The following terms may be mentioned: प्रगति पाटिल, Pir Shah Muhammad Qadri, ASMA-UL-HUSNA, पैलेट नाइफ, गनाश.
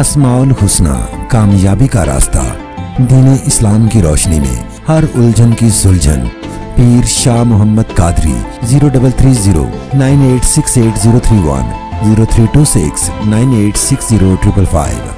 अस्माउल हुस्ना, कामयाबी का रास्ता, दीन इस्लाम की रोशनी में हर उलझन की सुलझन। पीर शाह मोहम्मद कादरी 0330986803103269860555।